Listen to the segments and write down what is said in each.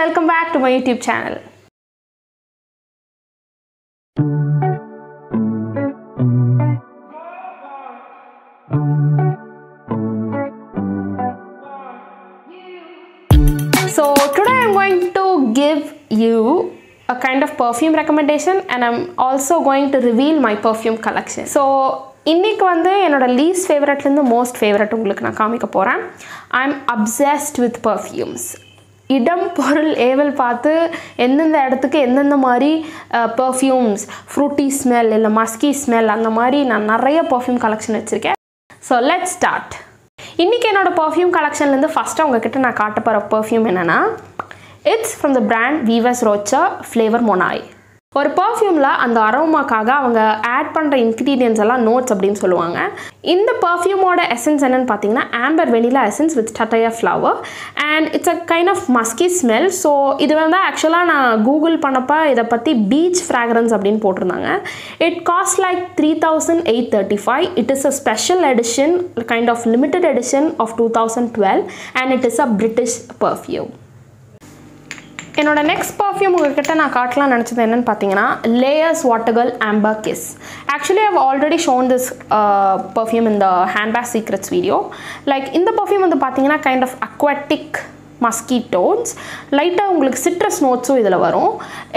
welcome back to my YouTube channel. So today I'm going to give you a kind of perfume recommendation, and I'm also going to reveal my perfume collection. So இன்னைக்கு வந்து என்னோட least favorite ல இருந்து most favorite உங்களுக்கு நான் காமிக்க போறேன். I'm obsessed with perfumes. இடம் பொருள் ஏவல் பார்த்து என்னென்ன இடத்துக்கு என்னென்ன மாதிரி perfumes, fruity smell இல்ல musky smell அந்த மாதிரி நான் நிறைய perfume collection வச்சிருக்கேன். So let's start. இன்னைக்கு என்னோட perfume collection ல இருந்து first உங்ககிட்ட நான் காட்ட போற perfume என்னன்னா it's from the brand Yves Rocher flavor Monoi. ஒரு perfumeல அந்த அரோமாக்காக அவங்க ஆட் பண்ற ingredients எல்லாம் notes அப்படினு சொல்லுவாங்க. இந்த perfume ஓட essence என்னன்னு பாத்தீங்கன்னா amber vanilla essence with tataya flower, and it's a kind of musky smell. So இது வந்து actually நான் கூகுள் பண்ணப்ப இத பத்தி beach fragrance அப்படினு போட்டுருந்தாங்க. It costs like 3,835. It is a special edition, kind of limited edition of 2012, and it is a British perfume. என்னோட next perfume உங்ககிட்ட நான் காட்டலாம் நினைச்சது என்னன்னு பாத்தீங்கன்னா Layer's Wottagirl Amber Kiss. Actually I've already shown this perfume in the handbag secrets video. Like இந்த perfume வந்து பாத்தீங்கன்னா kind of aquatic musky tones, lighta உங்களுக்கு citrus notes இதல வரும்.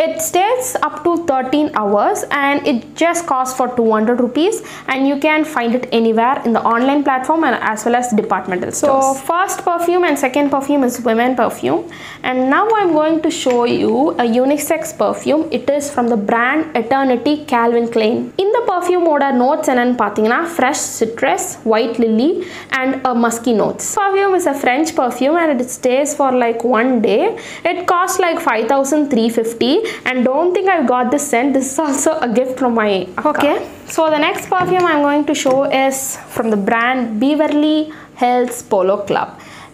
It stays up to 13 hours and it just costs for 200 rupees, and you can find it anywhere in the online platform and as well as departmental stores. So first perfume and second perfume is women perfume, and now I'm going to show you a unisex perfume. It is from the brand Eternity Calvin Klein. In the perfume oda notes enna pathina fresh citrus, white lily and a musky notes. Perfume is a French perfume and it stays for like one day. It costs like 5,350, and don't think I've got this scent. This is also a gift from my Akka. Okay, so the next perfume I'm going to show is from the brand Beverly Hills Polo Club.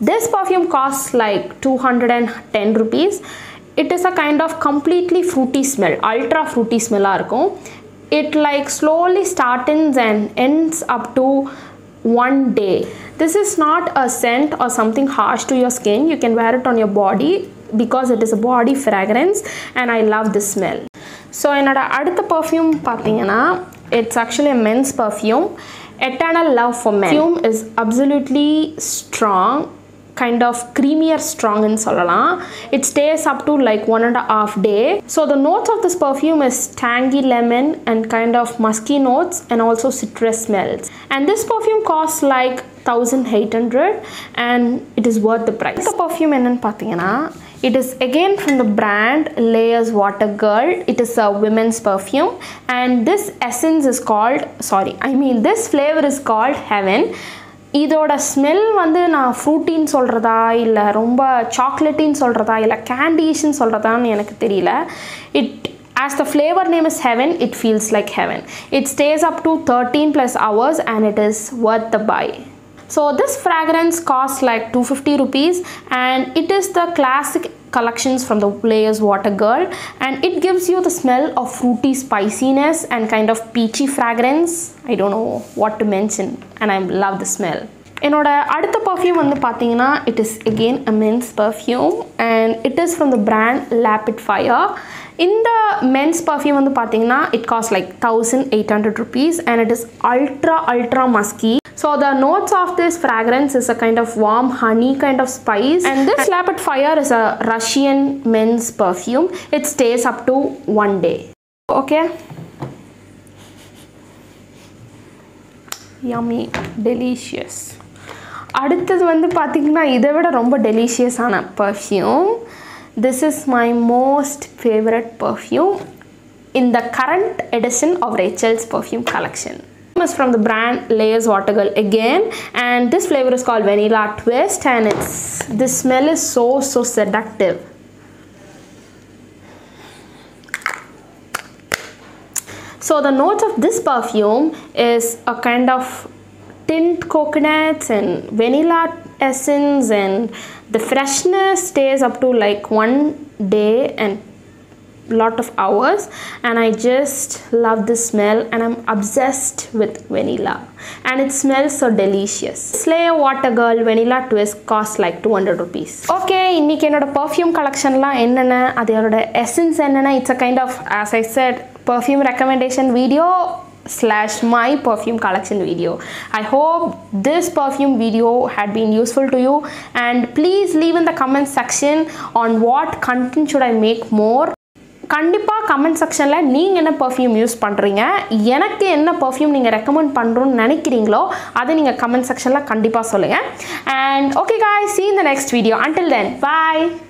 This perfume costs like 210 rupees. It is a kind of completely fruity smell, ultra fruity smell ah irukum. It like slowly starts and ends up to one day. This is not a scent or something harsh to your skin. You can wear it on your body because it is a body fragrance, and I love this smell. So என்னோட அடுத்த perfume பாத்தீங்கன்னா it's actually a men's perfume, Eternal Love for Men. Perfume is absolutely strong, kind of creamier strong in சொல்லலாம். It stays up to like 1.5 days. So the notes of this perfume is tangy lemon and kind of musky notes and also citrus smells, and this perfume costs like 1,800, and it is worth the price. The perfume enna pathina, it is again from the brand Layer's Wottagirl. It is a women's perfume, and this essence is called, sorry, I mean this flavor is called Heaven. இதோட smell வந்து நான் ஃப்ரூட்டின்னு சொல்கிறதா இல்லை ரொம்ப சாக்லேட்டின்னு சொல்கிறதா இல்லை கேண்டீஸ்ன்னு சொல்கிறதான்னு எனக்கு தெரியல. It as the flavour name is heaven, it feels like heaven. It stays up to 13+ hours, and it is worth the buy. So this fragrance costs like 250 rupees, and it is the classic collections from the Layer's Wottagirl, and it gives you the smell of fruity spiciness and kind of peachy fragrance. I don't know what to mention, and I love the smell. என்னோட அடுத்த perfume வந்து பாத்தீங்கன்னா it is again a men's perfume, and it is from the brand Lapidus. இந்த men's perfume வந்து பாத்தீங்கன்னா it costs like 1,800 rupees, and it is ultra musky. So the notes of this fragrance is a kind of warm honey kind of spice, and this Lapidus is a Russian men's perfume. It stays up to 1 day. Okay, yummy, delicious. அடுத்து வந்து பாத்தீங்கன்னா இதை விட ரொம்ப delicious ஆன perfume. This is my most favorite perfume in the current edition of Rachel's perfume collection. Is from the brand Layer's Wottagirl again, and this flavor is called Vanilla Twist, and it's this smell is so seductive. So the notes of this perfume is a kind of tint coconuts and vanilla essence, and the freshness stays up to like 1 day and lot of hours, and I just love the smell, and I'm obsessed with vanilla, and it smells so delicious. Layer'r Wottagirl Vanilla Twist costs like 200 rupees. Okay, in the perfume collection, essence, it's a kind of, as I said, perfume recommendation video slash my perfume collection video. I hope this perfume video had been useful to you, and please leave in the comment section on what content should I make more. கண்டிப்பா comment section ல நீங்க என்ன perfume use பண்றீங்க, எனக்கு என்ன perfume நீங்க recommend பண்றோம்னு நினைக்கிறீங்களோ அதை நீங்க comment section ல கண்டிப்பா சொல்லுங்க. And okay guys, see you in the next video. Until then, bye.